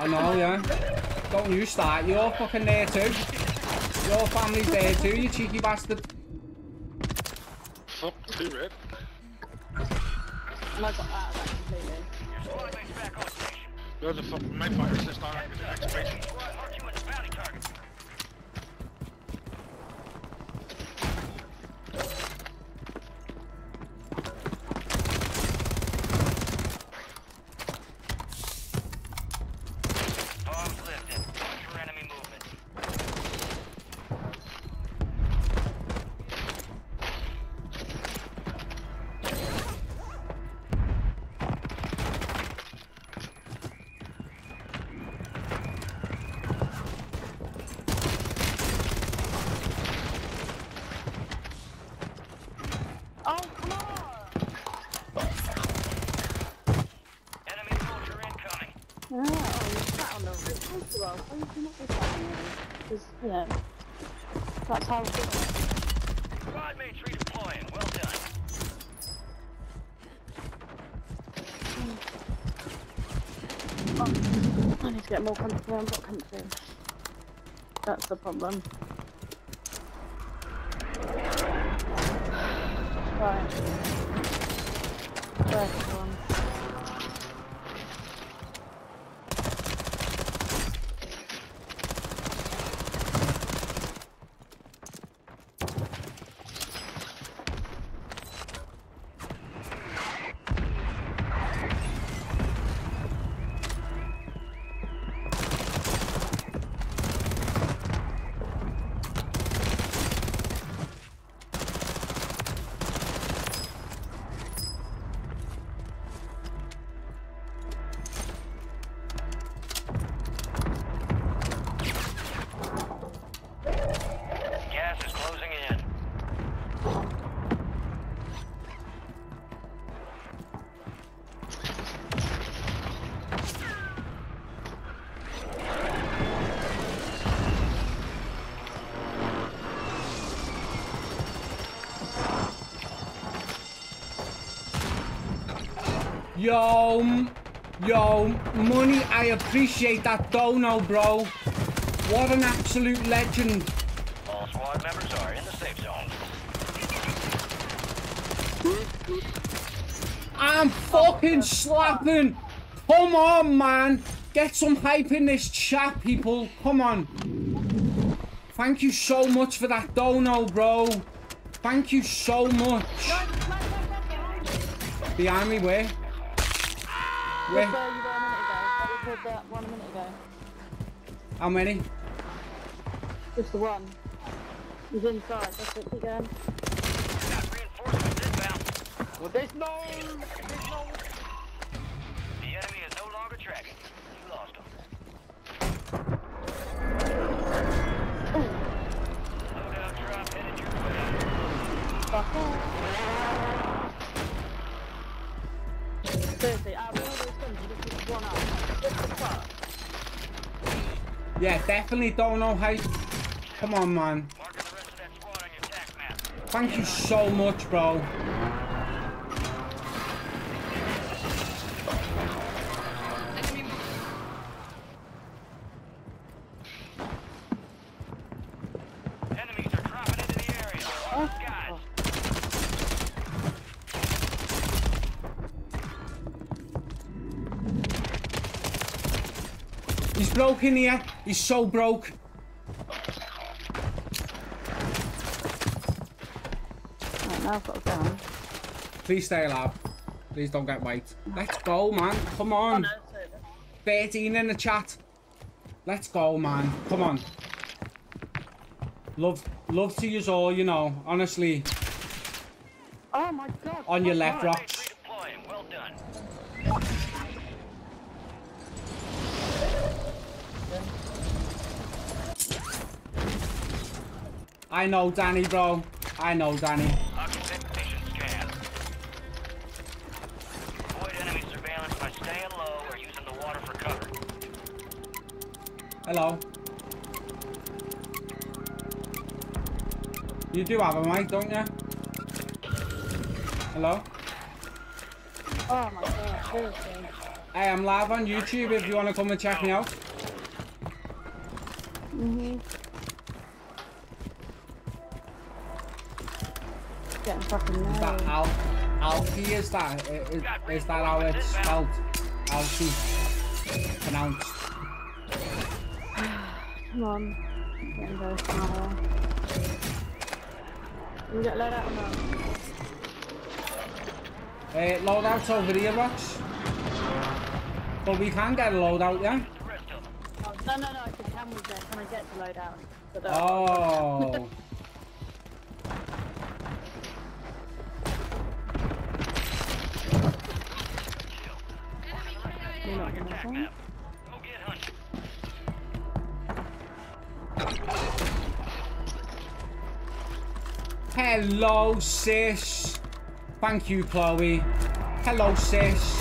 I know, yeah. Don't you start. You're fucking there too. Your family's there too, you cheeky bastard. Fuck, too red. And I got that completely. You're the fucking Mayfire assist on the next patient. Yeah, that's how it's going. Squad mates redeploying, well done. Oh, I need to get more comfy, I'm not comfy. That's the problem. Right. There's one. Yo, money, I appreciate that dono, bro. What an absolute legend. All squad members are in the safe zone. I'm fucking slapping. Come on, man. Get some hype in this chat, people. Come on. Thank you so much for that dono, bro. Thank you so much. Behind me, where? Where? You called that 1 minute ago. How many? Just the one. He's inside, that's it, keep going. We got reinforcements inbound. Well, there's no... The enemy is no longer tracking. You lost him. Loadout drop headed your way. Fuck off. Seriously, yeah, definitely don't know how. Come on, man. Thank you so much, bro. Broken here, he's so broke. Right, now I've got a gun. Please stay alive. Please don't get wiped. Let's go, man. Come on. Oh, no, 13 in the chat. Let's go, man. Come on. Love to you all, you know, honestly. Oh my god. On your left rocks. Well done. I know Danny, bro. I know Danny. Avoid enemy surveillance by staying low or using the water for cover. Hello. You do have a mic, don't you? Hello? Oh my god, seriously. Hey, I'm live on YouTube if you want to come and check me out. Getting fucking loud. Is that Alfie? Is that how it's spelled? Alfie. Pronounced. Come on. I'm getting very small. Can we get load out or not? Load out over here, Rox. But we can get a load out, yeah? Oh, no, can I get the load out? Oh. Hello, sis. Thank you, Chloe. Hello, sis.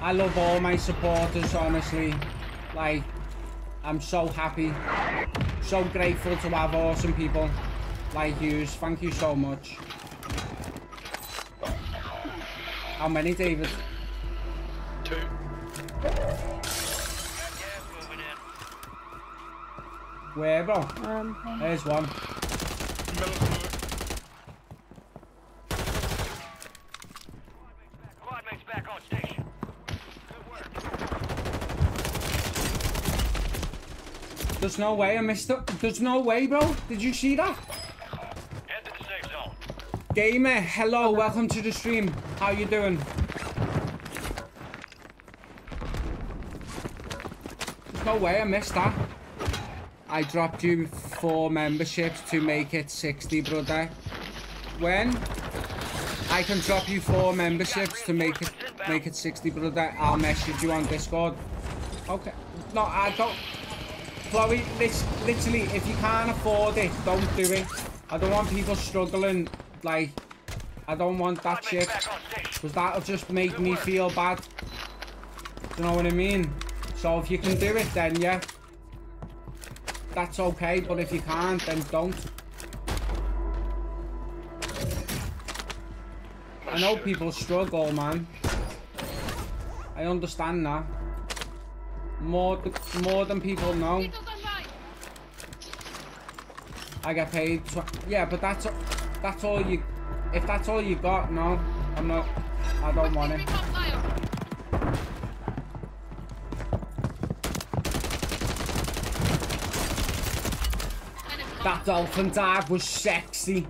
I love all my supporters, honestly. Like, I'm so happy. So grateful to have awesome people like yous. Thank you so much. How many, David? 2. Where, bro? There's one. There's no way I missed it. There's no way, bro. Did you see that? Head to the safe zone. Gamer, hello. Welcome to the stream. How you doing? There's no way I missed that. I dropped you 4 memberships to make it 60, brother. When? I can drop you 4 memberships to make it 60, brother. I'll message you on Discord. Okay. No, I don't. Chloe, literally, if you can't afford it, don't do it. I don't want people struggling, like, I don't want that shit, because that'll just make me feel bad. Do you know what I mean? So if you can do it, then yeah, that's okay, but if you can't, then don't. I know people struggle, man. I understand that. More than people know. I get paid. Yeah, but that's all you. If that's all you got, no, I'm not. I don't want it. That dolphin dive was sexy.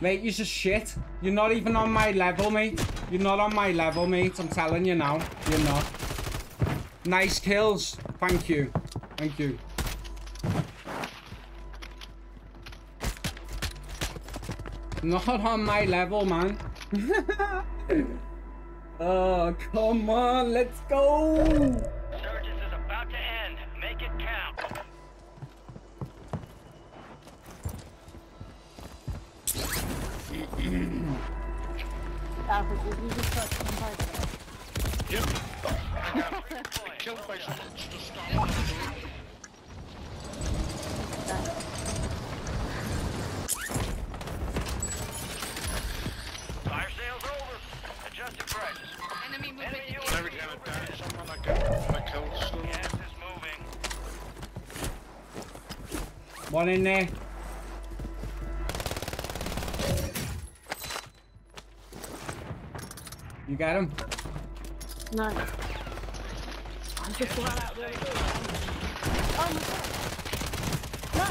Mate, you're just shit. You're not even on my level, mate. You're not on my level, mate. I'm telling you now. You're not. Nice kills. Thank you. Thank you. Not on my level, man. Oh, come on. Let's go. Surgeons is about to end. Make it count. Alfred, did you just touch on fire? Yep. I got freaking killed by some monster storm. Fire sales over. Adjusted prices. Enemy moving. Every time I die, someone I killed. Gas is moving. One in there. You got him? No. I'm just going out there. Oh my god. No!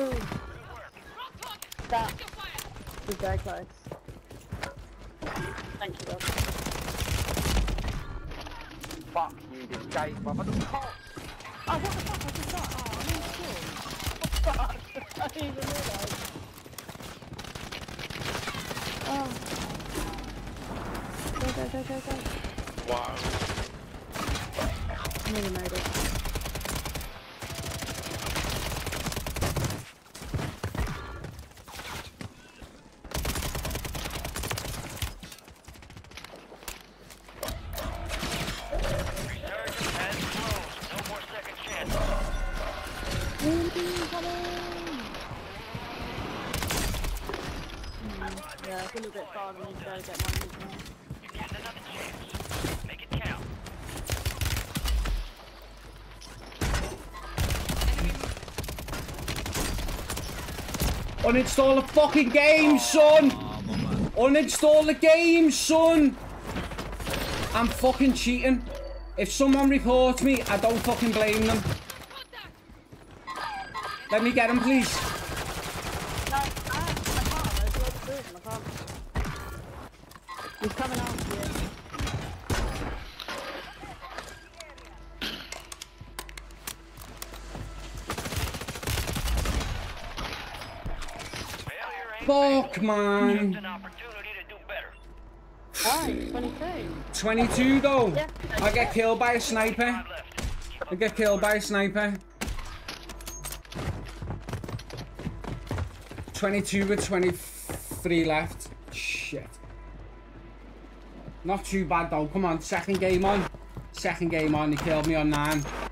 Ooh. That was very close. Thank you, Rob. Fuck you, this game, bro. What the fuck? Oh, what the fuck? I just thought, oh, I'm in school. What the fuck? I didn't even realize. go. Go, go, go, go, go. Wow. I'm gonna murder. A little bit farther and go get my movement. You get another chance. Make it count. Uninstall the fucking game, son! Uninstall the game, son! I'm fucking cheating. If someone reports me, I don't fucking blame them. Let me get him, please. He's coming out here. Fuck, man. Just an opportunity to do better. Why? 22. 22, though. Yeah. I get killed by a sniper. I get killed by a sniper. 22 with 23 left. Shit. Not too bad though, come on, second game on. Second game on, he killed me on 9.